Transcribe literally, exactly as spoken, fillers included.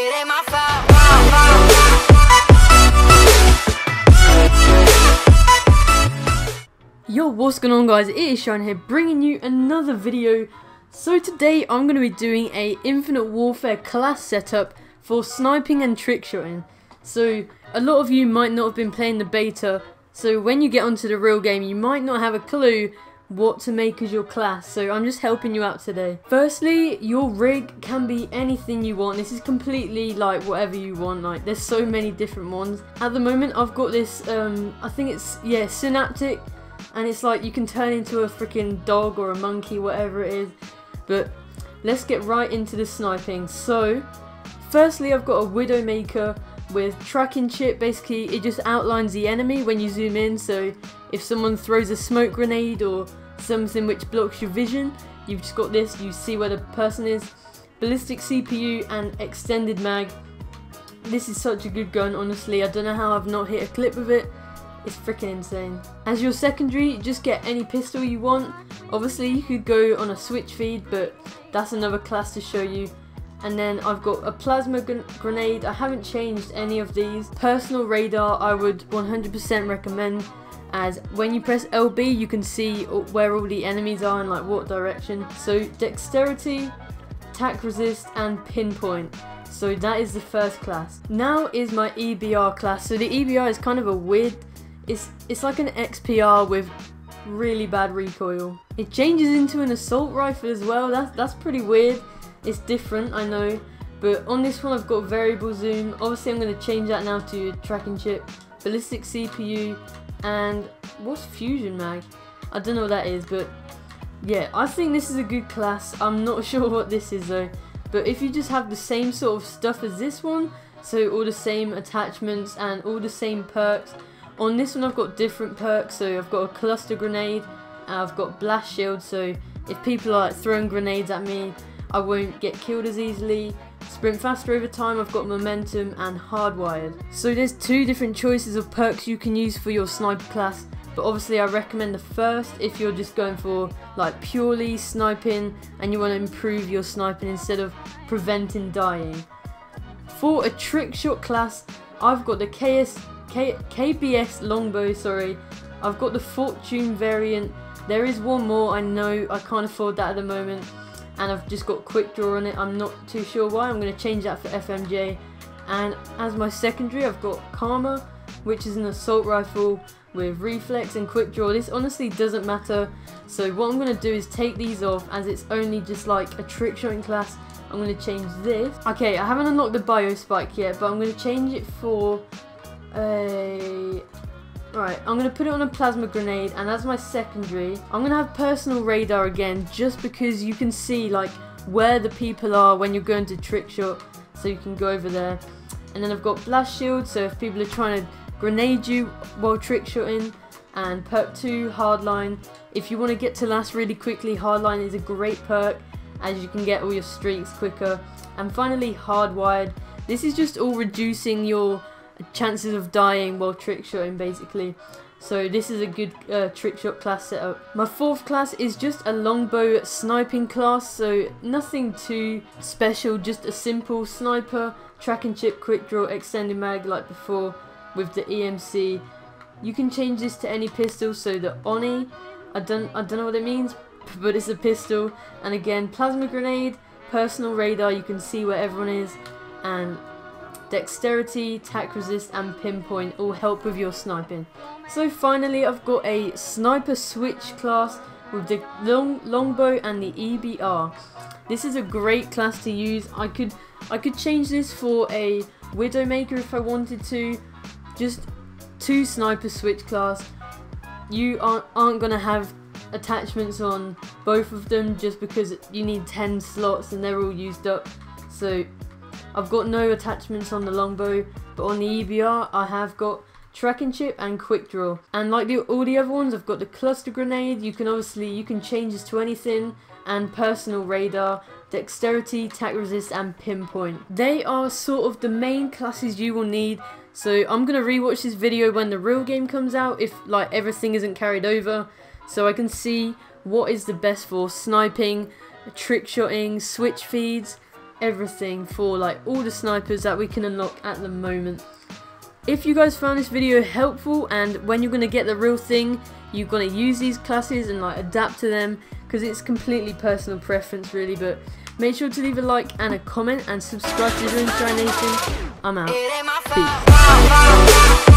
it ain't my fault. Yo, what's going on guys, it is Shine here bringing you another video. So today I'm going to be doing a Infinite Warfare class setup for sniping and trickshotting. So a lot of you might not have been playing the beta, so when you get onto the real game you might not have a clue what to make as your class, so I'm just helping you out today. Firstly, your rig can be anything you want. This is completely like whatever you want, like there's so many different ones. At the moment I've got this, um, I think it's, yeah, Synaptic, and it's like you can turn into a freaking dog or a monkey, whatever it is. But let's get right into the sniping. So firstly I've got a Widowmaker with tracking chip. Basically it just outlines the enemy when you zoom in, so if someone throws a smoke grenade or something which blocks your vision, you've just got this, you see where the person is. Ballistic C P U and extended mag. This is such a good gun, honestly. I don't know how I've not hit a clip with it. It's freaking insane. As your secondary, just get any pistol you want. Obviously you could go on a switch feed, but that's another class to show you. And then I've got a plasma grenade. I haven't changed any of these. Personal radar I would one hundred percent recommend, as when you press L B you can see where all the enemies are and like what direction. So dexterity, attack resist and pinpoint. So that is the first class. Now is my E B R class. So the E B R is kind of a weird, it's, it's like an X P R with really bad recoil. It changes into an assault rifle as well. That's, that's pretty weird. It's different, I know, but on this one I've got variable zoom. Obviously I'm going to change that now to tracking chip, ballistic C P U, and what's fusion mag? I don't know what that is, but yeah, I think this is a good class. I'm not sure what this is though, but if you just have the same sort of stuff as this one, so all the same attachments and all the same perks. On this one I've got different perks, so I've got a cluster grenade, and I've got blast shield, so if people are like throwing grenades at me, I won't get killed as easily. Sprint faster over time, I've got momentum and hardwired. So there's two different choices of perks you can use for your sniper class, but obviously I recommend the first if you're just going for like purely sniping and you want to improve your sniping instead of preventing dying. For a trick shot class, I've got the K S, K, K B S Longbow, sorry. I've got the Fortune variant. There is one more, I know, I can't afford that at the moment. And I've just got quick draw on it. I'm not too sure why. I'm going to change that for F M J. And as my secondary I've got Karma, which is an assault rifle with reflex and quick draw. This honestly doesn't matter, so what I'm going to do is take these off, as it's only just like a trick shotting class. I'm going to change this. Okay, I haven't unlocked the bio spike yet, but I'm going to change it for a... Right, I'm going to put it on a plasma grenade, and as my secondary I'm going to have personal radar again, just because you can see like where the people are when you're going to trick shot, so you can go over there. And then I've got blast shield, so if people are trying to grenade you while trick shotting. And perk two, hardline, if you want to get to last really quickly, hardline is a great perk as you can get all your streaks quicker. And finally hardwired, this is just all reducing your chances of dying while trick shotting basically, so this is a good uh, trick shot class setup. My fourth class is just a longbow sniping class, so nothing too special, just a simple sniper, track and chip, quick draw, extended mag like before with the E M C. You can change this to any pistol, so the Oni, I don't I don't know what it means, but it's a pistol. And again, plasma grenade, personal radar, you can see where everyone is, and dexterity, attack resist and pinpoint all help with your sniping. So finally I've got a sniper switch class with the long, longbow and the E B R. This is a great class to use. I could I could change this for a Widowmaker if I wanted to. Just two sniper switch class. You aren't, aren't going to have attachments on both of them just because you need ten slots and they're all used up. So I've got no attachments on the longbow, but on the E B R I have got tracking chip and quick draw. And like the, all the other ones, I've got the cluster grenade. You can obviously you can change this to anything, and personal radar, dexterity, attack resist and pinpoint. They are sort of the main classes you will need. So I'm gonna rewatch this video when the real game comes out, if like everything isn't carried over, so I can see what is the best for sniping, trick shotting, switch feeds, everything for like all the snipers that we can unlock at the moment. If you guys found this video helpful, and when you're going to get the real thing, you're going to use these classes and like adapt to them, because it's completely personal preference really. But make sure to leave a like and a comment and subscribe to Shine Nation. I'm out. Peace.